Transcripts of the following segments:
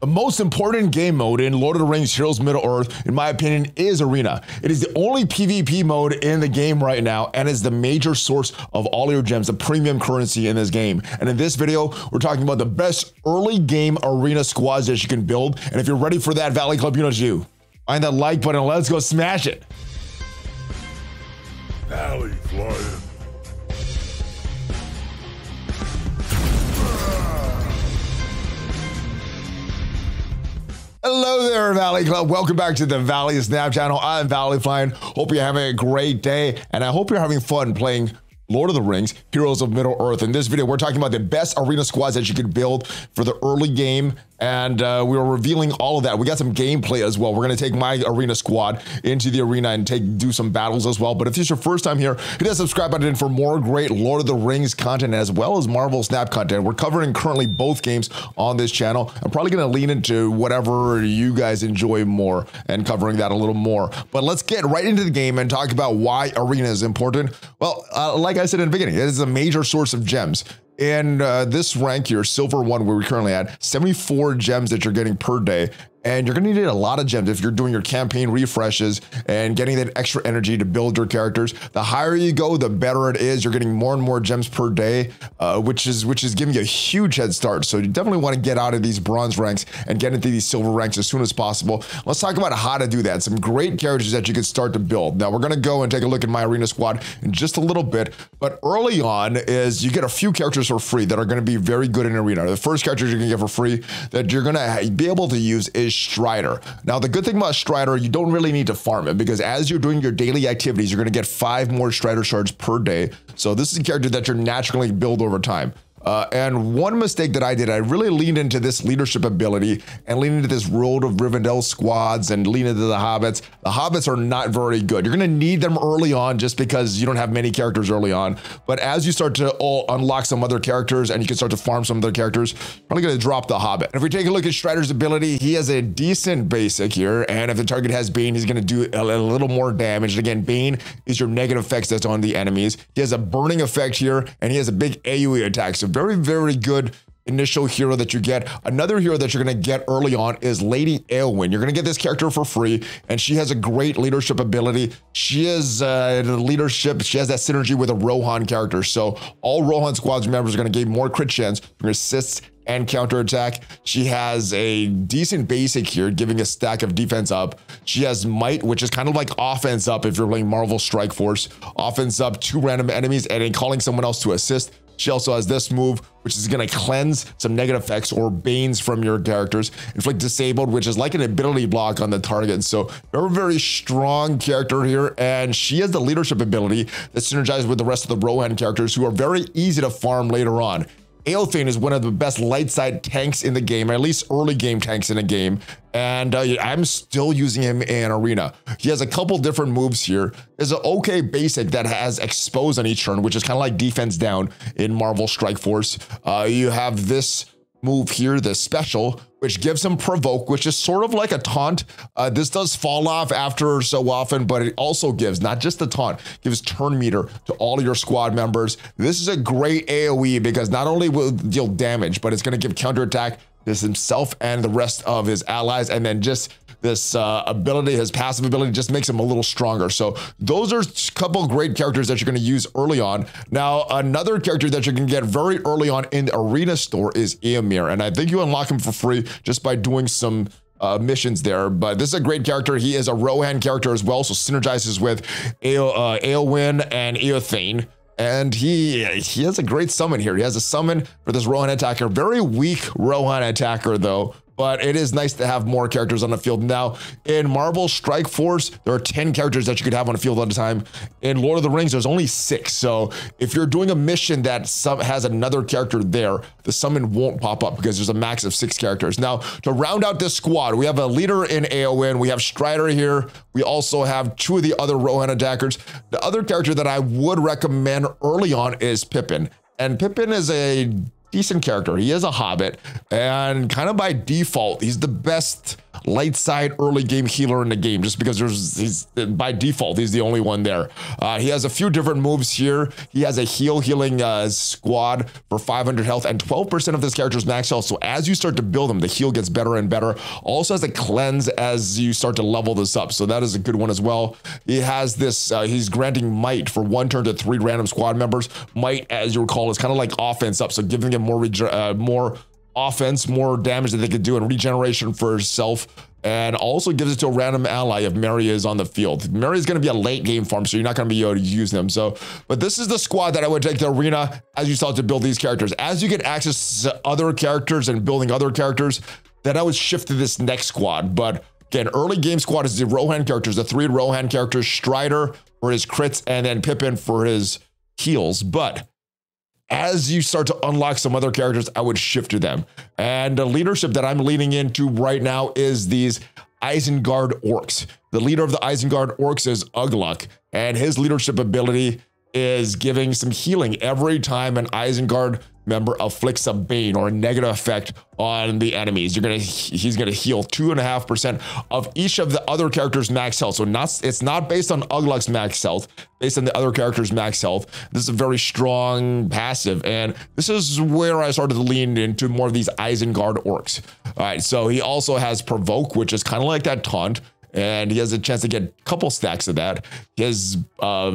The most important game mode in Lord of the Rings Heroes of Middle Earth, in my opinion, is Arena. It is the only PvP mode in the game right now and is the major source of all your gems, the premium currency in this game. And in this video, we're talking about the best early game arena squads that you can build. And if you're ready for that, Valley Club, you know what to do. Find that like button and let's go smash it. Valleyflying. Hello there, Valley Club. Welcome back to the Valley Snap Channel. I'm Valleyflying. Hope you're having a great day, and I hope you're having fun playing Lord of the Rings, Heroes of Middle Earth. In this video, we're talking about the best arena squads that you can build for the early game, and we are revealing all of that. We got some gameplay as well. We're gonna take my arena squad into the arena and do some battles as well. But if this is your first time here, hit that subscribe button for more great Lord of the Rings content as well as Marvel Snap content. We're covering currently both games on this channel. I'm probably gonna lean into whatever you guys enjoy more and covering that a little more. But let's get right into the game and talk about why arena is important. Well, like I said in the beginning, it is a major source of gems. In this rank here, Silver 1, where we currently at, 74 gems that you're getting per day. And you're gonna need a lot of gems if you're doing your campaign refreshes and getting that extra energy to build your characters. The higher you go, the better it is. You're getting more and more gems per day, which is giving you a huge head start. So you definitely wanna get out of these bronze ranks and get into these silver ranks as soon as possible. Let's talk about how to do that. Some great characters that you can start to build. Now we're gonna go and take a look at my arena squad in just a little bit, but early on is you get a few characters for free that are gonna be very good in arena. The first character you're gonna get for free that you're gonna be able to use is Strider. Now, the good thing about Strider, you don't really need to farm it because as you're doing your daily activities, you're going to get 5 more Strider shards per day. So this is a character that you're naturally build over time. And one mistake that I did, I really leaned into this leadership ability and leaned into this Road of Rivendell squads and leaned into the Hobbits. The Hobbits are not very good. You're going to need them early on just because you don't have many characters early on. But as you start to unlock some other characters and you can start to farm some other characters, probably going to drop the Hobbit. And if we take a look at Strider's ability, he has a decent basic here. And if the target has Bane, he's going to do a little more damage. And again, Bane is your negative effects that's on the enemies. He has a burning effect here and he has a big AoE attack. So very, very good initial hero that you get. Another hero that you're going to get early on is Lady Éowyn. You're going to get this character for free, and she has a great leadership ability. She is the leadership. She has that synergy with a Rohan character. So all Rohan squads members are going to gain more crit chance from assists and counterattack. She has a decent basic here, giving a stack of defense up. She has might, which is kind of like offense up if you're playing Marvel Strike Force. Offense up 2 random enemies and then calling someone else to assist. She also has this move, which is going to cleanse some negative effects or banes from your characters. Inflict Disabled, which is like an ability block on the target. So very, very strong character here. And she has the leadership ability that synergizes with the rest of the Rohan characters who are very easy to farm later on. Aelfin is one of the best light side tanks in the game, or at least early game tanks in the game. And I'm still using him in arena. He has a couple different moves here. There's an okay basic that has expose on each turn, which is kind of like defense down in Marvel Strike Force. You have this move here, the special, which gives him provoke, which is sort of like a taunt. This does fall off after so often, but it also gives, not just the taunt, gives turn meter to all of your squad members. This is a great AoE because not only will it deal damage, but it's gonna give counterattack to himself and the rest of his allies. And then just this ability, his passive ability, just makes him a little stronger. So those are a couple great characters that you're going to use early on. Now, another character that you can get very early on in the arena store is Eomer, and I think you unlock him for free just by doing some missions there. But this is a great character. He is a Rohan character as well, so synergizes with Éowyn and Éothain. And he has a great summon here. He has a summon for this Rohan attacker. Very weak Rohan attacker though, but it is nice to have more characters on the field. Now, in Marvel Strike Force, there are 10 characters that you could have on the field at a time. In Lord of the Rings, there's only 6. So if you're doing a mission that has another character there, the summon won't pop up because there's a max of 6 characters. Now, to round out this squad, we have a leader in Éowyn. We have Strider here. We also have 2 of the other Rohan attackers. The other character that I would recommend early on is Pippin. And Pippin is a decent character. He is a hobbit, and kind of by default, he's the best light side early game healer in the game, just because he's by default, he's the only one there. He has a few different moves here. He has a healing squad for 500 health and 12% of this character's max health. So as you start to build him, the heal gets better and better. Also has a cleanse as you start to level this up. So that is a good one as well. He has this, he's granting might for 1 turn to 3 random squad members. Might, as you recall, is kind of like offense up. So giving him more offense, more damage that they could do, and regeneration for herself, and also gives it to a random ally if Mary is on the field. Mary is going to be a late game farm, so you're not going to be able to use them. So, but this is the squad that I would take to arena as you start to build these characters. As you get access to other characters and building other characters, then I would shift to this next squad. But again, early game squad is the Rohan characters, the 3 Rohan characters, Strider for his crits, and then Pippin for his heals. But as you start to unlock some other characters, I would shift to them. And the leadership that I'm leaning into right now is these Isengard orcs. The leader of the Isengard orcs is Uglúk, and his leadership ability is giving some healing every time an Isengard member afflicts a bane or a negative effect on the enemies. He's gonna heal 2.5% of each of the other characters' max health. So it's not based on Uglúk's max health, based on the other characters' max health. This is a very strong passive, and this is where I started to lean into more of these Isengard orcs. All right, so he also has provoke, which is kind of like that taunt, and he has a chance to get a couple stacks of that. His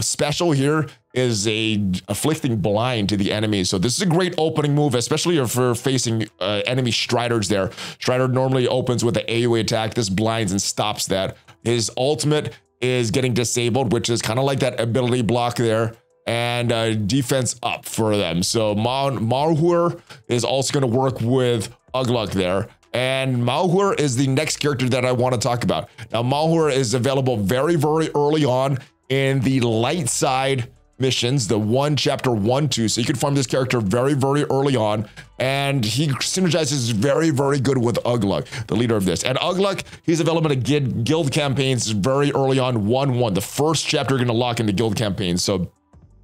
special here is a afflicting blind to the enemy. So this is a great opening move, especially if you're facing enemy Striders there. Strider normally opens with an AoE attack. This blinds and stops that. His ultimate is getting disabled, which is kind of like that ability block there, and defense up for them. So Mauhúr is also going to work with Uglúk there. And Mauhúr is the next character that I want to talk about. Now, Mauhúr is available very, very early on in the light side missions, the 1, chapter 1, 2. So you can farm this character very, very early on, and he synergizes very, very good with Uglúk, the leader of this. And Uglúk, he's available to get guild campaigns very early on, 1-1. The first chapter you're going to lock into guild campaigns. So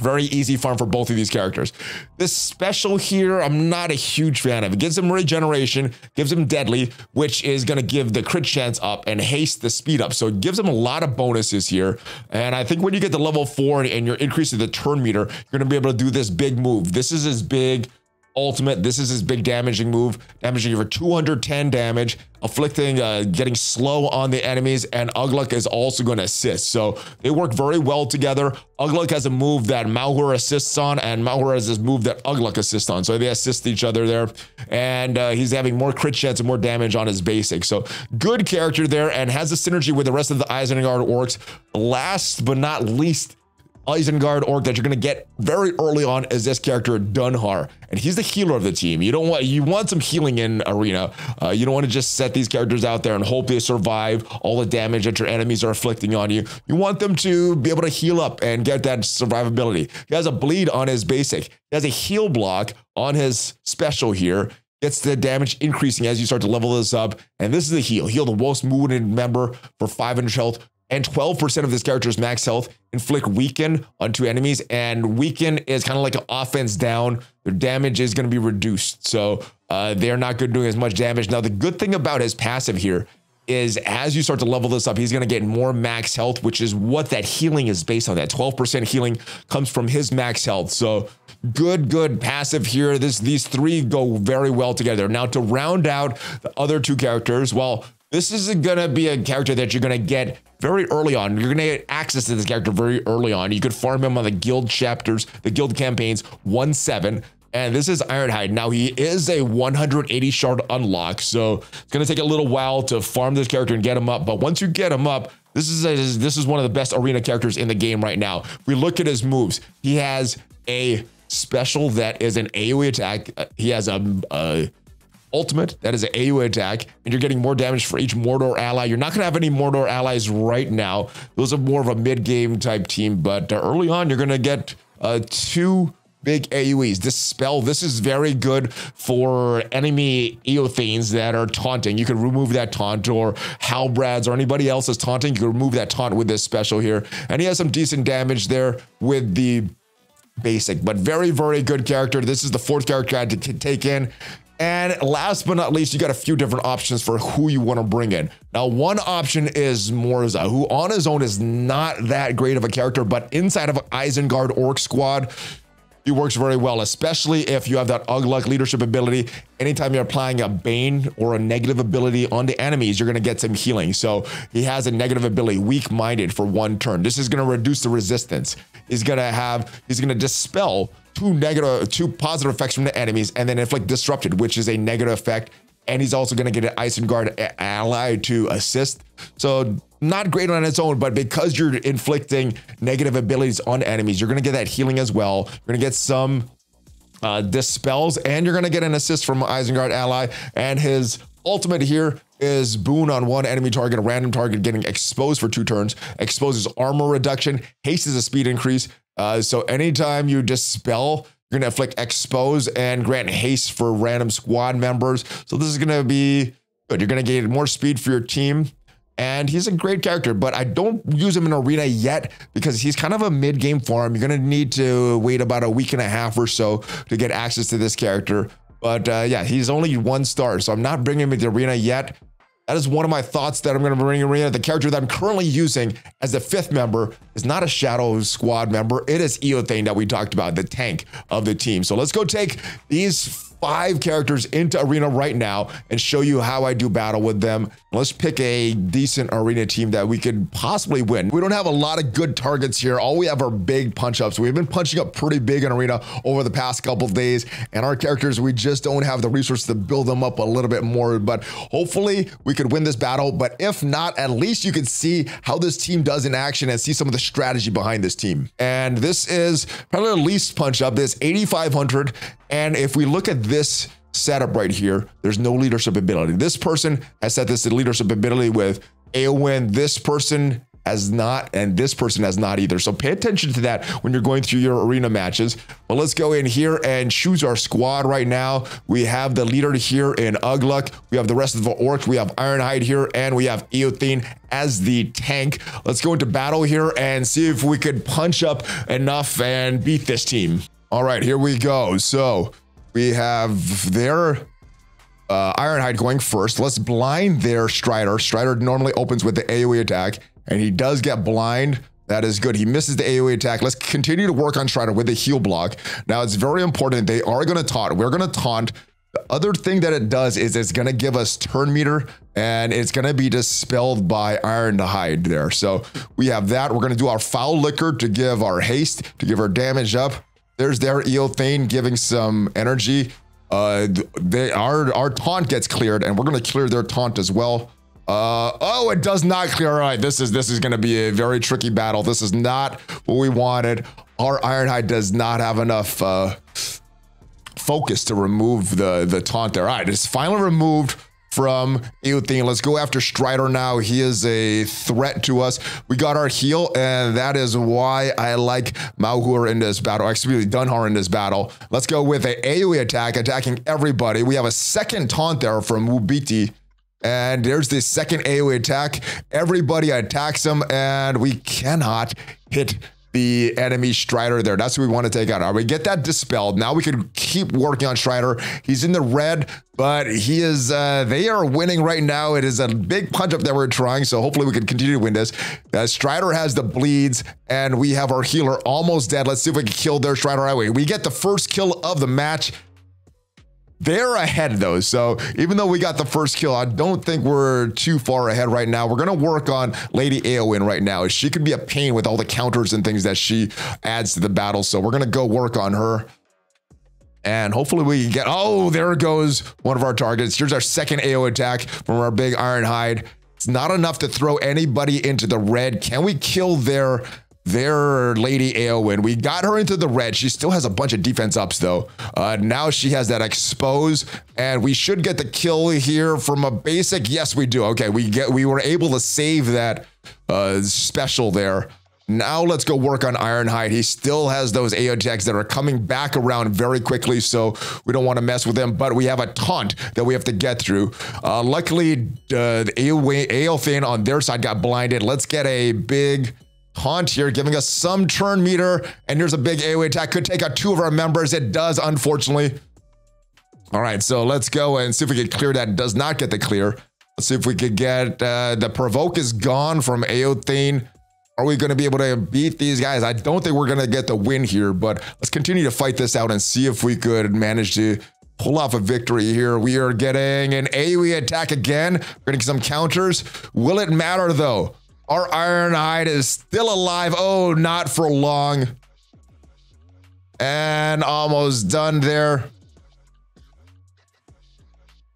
very easy farm for both of these characters. This special here, I'm not a huge fan of. It gives him regeneration, gives him deadly, which is going to give the crit chance up and haste the speed up. So it gives him a lot of bonuses here. And I think when you get to level 4 and you're increasing the turn meter, you're going to be able to do this big move. This is his big ultimate. This is his big damaging move, damaging over 210 damage, afflicting, getting slow on the enemies, and Uglúk is also going to assist. So they work very well together. Uglúk has a move that Mauhúr assists on, and Mauhúr has this move that Uglúk assists on. So they assist each other there, and he's having more crit chance and more damage on his basic. So good character there, and has a synergy with the rest of the Isengard orcs. Last but not least, Isengard orc that you're going to get very early on is this character Dúnhere, and he's the healer of the team. You want some healing in arena. You don't want to just set these characters out there and hope they survive all the damage that your enemies are inflicting on you. You want them to be able to heal up and get that survivability. He has a bleed on his basic. He has a heal block on his special here. Gets the damage increasing as you start to level this up, and this is a heal. Heal the most wounded member for 500 health and 12% of this character's max health. Inflict weaken onto enemies, and weaken is kind of like an offense down. Their damage is going to be reduced, so they're not good doing as much damage. Now, the good thing about his passive here is as you start to level this up, he's going to get more max health, which is what that healing is based on. That 12% healing comes from his max health. So good passive here. These three go very well together. Now, to round out the other two characters, well, this is going to be a character that you're going to get very early on. You're going to get access to this character very early on. You could farm him on the guild chapters, the guild campaigns 1-7, and this is Ironhide. Now, he is a 180 shard unlock, so it's going to take a little while to farm this character and get him up. But once you get him up, this is one of the best arena characters in the game right now. If we look at his moves, he has a special that is an AoE attack. He has a ultimate that is an AoE attack, and you're getting more damage for each Mordor ally. You're not going to have any Mordor allies right now. Those are more of a mid-game type team, but early on you're going to get 2 big AoEs. This spell, this is very good for enemy Éothains that are taunting. You can remove that taunt, or Halbrads, or anybody else is taunting. You can remove that taunt with this special here, and he has some decent damage there with the basic. But very good character. This is the 4th character I had to take in. And last but not least, you got a few different options for who you want to bring in. Now, one option is Morza, who on his own is not that great of a character, but inside of Isengard Orc Squad, he works very well, especially if you have that Uglúk leadership ability. Anytime you're applying a Bane or a negative ability onto enemies, you're going to get some healing. So he has a negative ability, weak-minded for 1 turn. This is going to reduce the resistance. He's going to dispel 2 positive effects from the enemies and then inflict disrupted, which is a negative effect. And he's also going to get an Isengard ally to assist. So not great on its own, but because you're inflicting negative abilities on enemies, you're going to get that healing as well. You're going to get some dispels, and you're going to get an assist from Isengard ally. And his ultimate here is boon on 1 enemy target, a random target, getting exposed for 2 turns, exposes armor reduction, haste is a speed increase. So anytime you dispel, you're going to inflict expose and grant haste for random squad members. So this is going to be good. You're going to get more speed for your team. And he's a great character, but I don't use him in arena yet because he's kind of a mid-game farm. You're going to need to wait about a week and a half or so to get access to this character. But yeah, he's only 1 star, so I'm not bringing him into the arena yet. That is one of my thoughts that I'm going to bring in arena. The character that I'm currently using as the 5th member is not a Shadow Squad member. It is Éothain that we talked about, the tank of the team. So let's go take these 5 characters into arena right now and show you how I do battle with them. Let's pick a decent arena team that we could possibly win. We don't have a lot of good targets here. All we have are big punch-ups. We've been punching up pretty big in arena over the past couple of days, and our characters, we just don't have the resources to build them up a little bit more, but hopefully we could win this battle. But if not, at least you can see how this team does in action and see some of the strategy behind this team. And this is probably the least punch-up. This 8,500. And if we look at this setup right here, there's no leadership ability. This person has set this to leadership ability with Éowyn. This person has not, and this person has not either. So pay attention to that when you're going through your arena matches. But let's go in here and choose our squad right now. We have the leader here in Uglúk. We have the rest of the orcs. We have Ironhide here, and we have Éothain as the tank. Let's go into battle here and see if we could punch up enough and beat this team. All right, here we go. So we have their Ironhide going first. Let's blind their Strider. Strider normally opens with the AoE attack, and he does get blind. That is good. He misses the AoE attack. Let's continue to work on Strider with the heal block. Now, it's very important. They are going to taunt. We're going to taunt. The other thing that it does is it's going to give us turn meter, and it's going to be dispelled by Ironhide there. So we have that. We're going to do our Foul Liquor to give our haste, to give our damage up. There's their Éothain giving some energy. Our taunt gets cleared, and we're going to clear their taunt as well. Oh, it does not clear. All right, this is going to be a very tricky battle. This is not what we wanted. Our Ironhide does not have enough focus to remove the taunt there. All right, it's finally removed from Éothain. Let's go after Strider now. He is a threat to us. We got our heal, and that is why I like Mauhúr in this battle. Excuse me, Dúnhere in this battle. Let's go with an AoE attack, attacking everybody. We have a second taunt there from Wubiti, and there's the second AoE attack. Everybody attacks him, and we cannot hit the enemy Strider there. That's who we want to take out. All right, we get that dispelled. Now we can keep working on Strider. He's in the red, but he is, they are winning right now. It is a big punch up that we're trying, so hopefully we can continue to win this. Strider has the bleeds, and we have our healer almost dead. Let's see if we can kill their Strider right away. We get the first kill of the match. They're ahead though, so even though we got the first kill, I don't think we're too far ahead right now. We're gonna work on Lady Éowyn right now. She could be a pain with all the counters and things that she adds to the battle, so we're gonna go work on her. And hopefully we can get, oh, there goes one of our targets. Here's our second AoE attack from our big Ironhide. It's not enough to throw anybody into the red. Can we kill their Lady Éowyn? We got her into the red. She still has a bunch of defense ups though. Now she has that expose, and we should get the kill here from a basic. Yes, we do. Okay, we were able to save that special there. Now let's go work on Ironhide. He still has those AoE attacks that are coming back around very quickly, so we don't want to mess with him, but we have a taunt that we have to get through. Luckily, the Éothain on their side got blinded. Let's get a big taunt here, giving us some turn meter, and here's a big AoE attack. Could take out 2 of our members. It does, unfortunately. All right, so let's go and see if we can clear that. Does not get the clear. Let's see if we could get the provoke is gone from Éothain. Are we going to be able to beat these guys? I don't think we're going to get the win here, but let's continue to fight this out and see if we could manage to pull off a victory here. We are getting an AoE attack again. We're getting some counters. Will it matter though? Our Ironhide is still alive. Oh, not for long. And almost done there.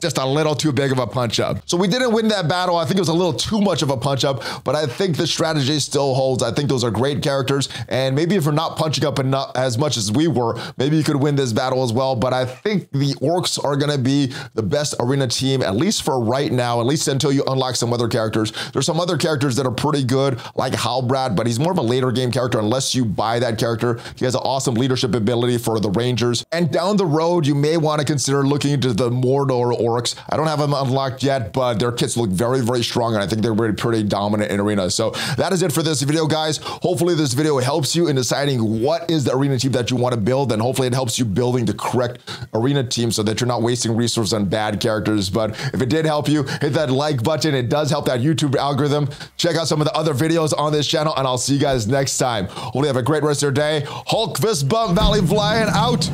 Just a little too big of a punch up. So we didn't win that battle. I think it was a little too much of a punch up, but I think the strategy still holds. I think those are great characters. And maybe if we're not punching up enough as much as we were, maybe you could win this battle as well. But I think the orcs are gonna be the best arena team, at least for right now, at least until you unlock some other characters. There's some other characters that are pretty good, like Halbrad, but he's more of a later game character unless you buy that character. He has an awesome leadership ability for the Rangers. And down the road, you may wanna consider looking into the Mordor or I don't have them unlocked yet, but their kits look very, very strong, and I think they're pretty dominant in arena. So that is it for this video, guys. Hopefully this video helps you in deciding what is the arena team that you want to build, and hopefully it helps you building the correct arena team so that you're not wasting resources on bad characters. But if it did help you, hit that like button. It does help that YouTube algorithm. Check out some of the other videos on this channel, and I'll see you guys next time. Hopefully you have a great rest of your day. Hulk fist bump, Valleyflying out.